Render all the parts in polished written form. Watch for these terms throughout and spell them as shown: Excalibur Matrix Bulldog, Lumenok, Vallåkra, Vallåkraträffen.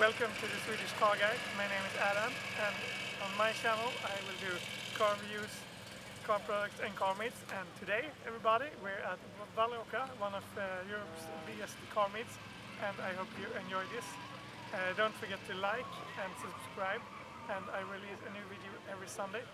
Welcome to the Swedish Car Guide. My name is Adam, and on my channel I will do car reviews, car products and car meets. And today, everybody, we're at Vallåkra, one of Europe's biggest car meets, and I hope you enjoy this. Don't forget to like and subscribe, and I release a new video every Sunday.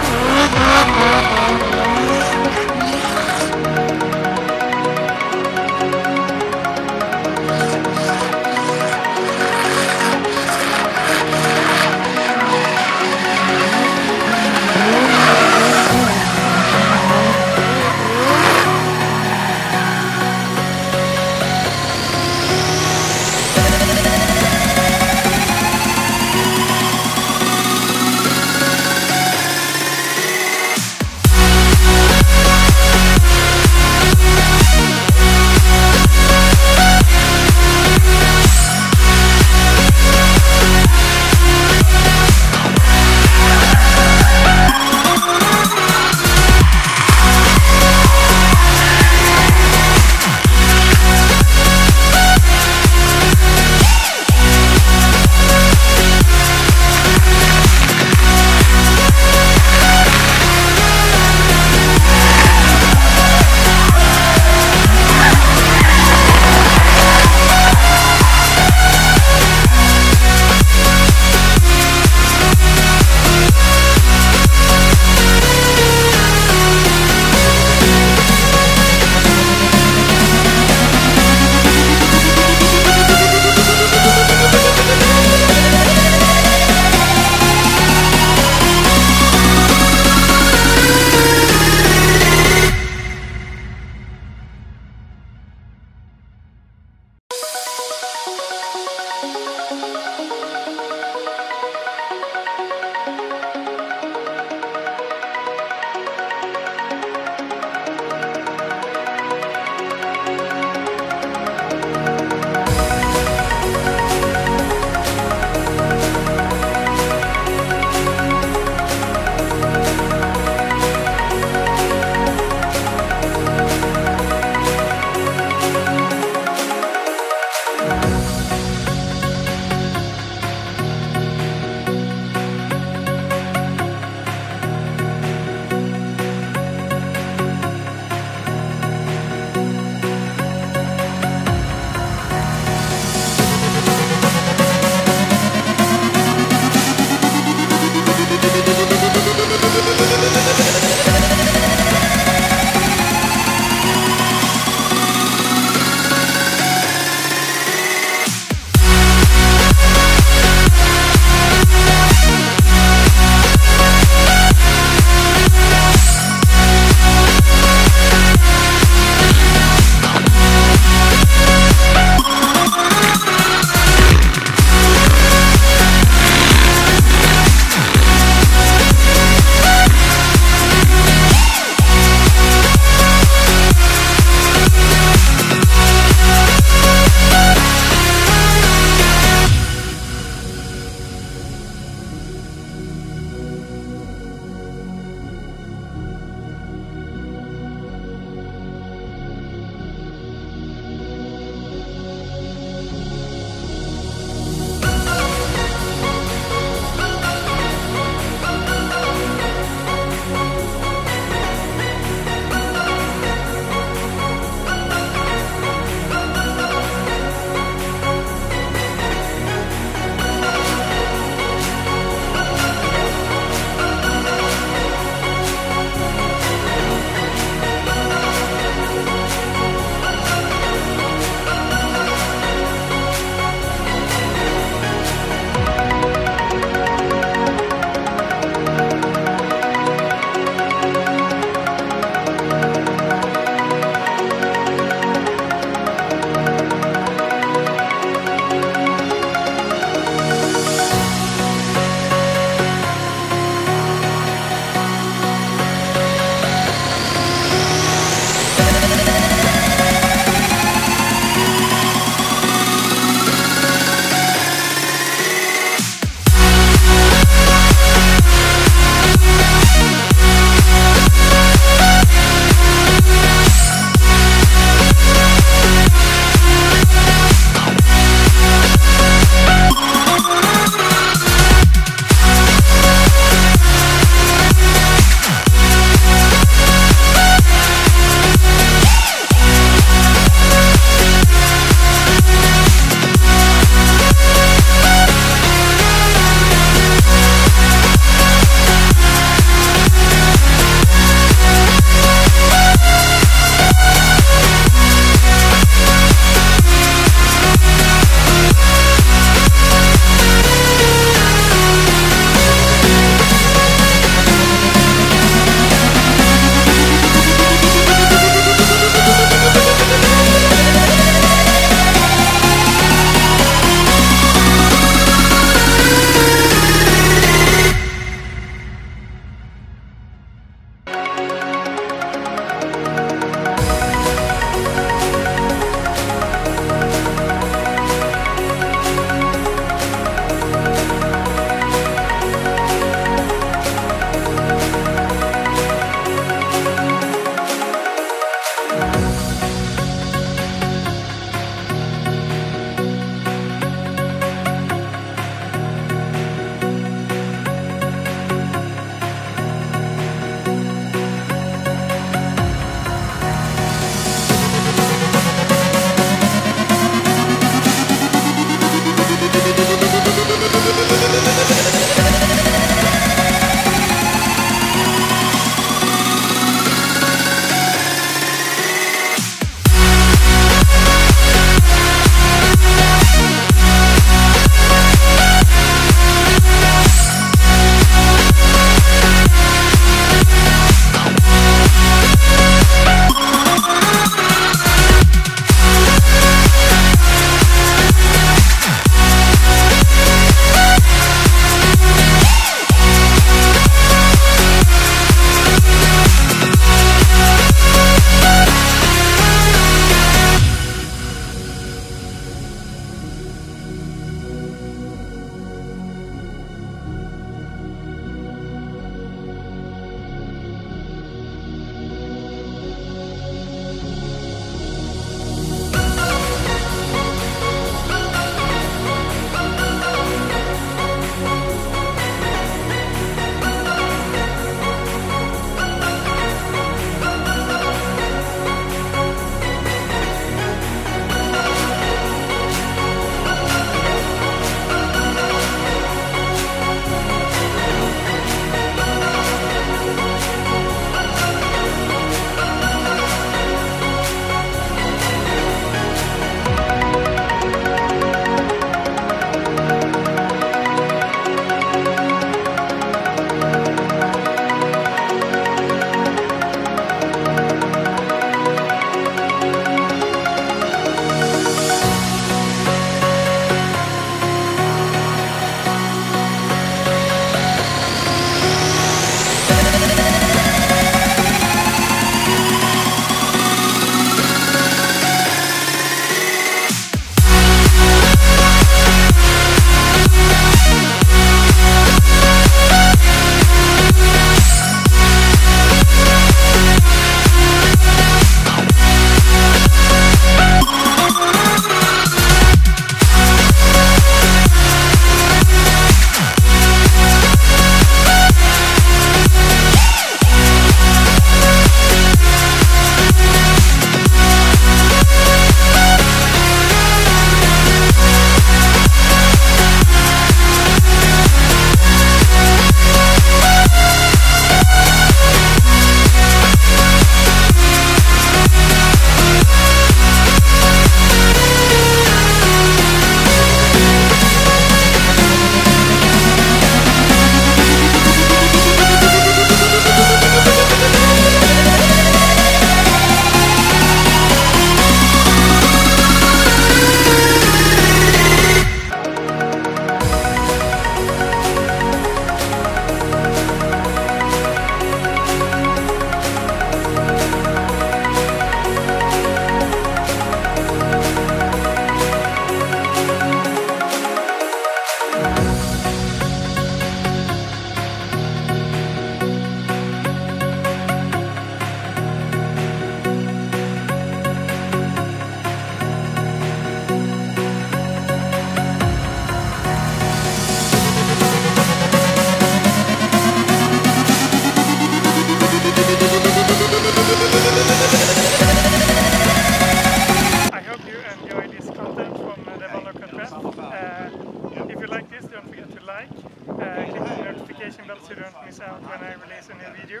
I hope you enjoy this content from the Vallåkraträffen. If you like this, don't forget to like, click the notification bell so you don't miss out when I release a new video.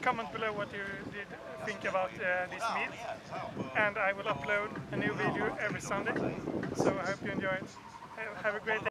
Comment below what you did think about this meal, and I will upload a new video every Sunday, so I hope you enjoy it. Have a great day.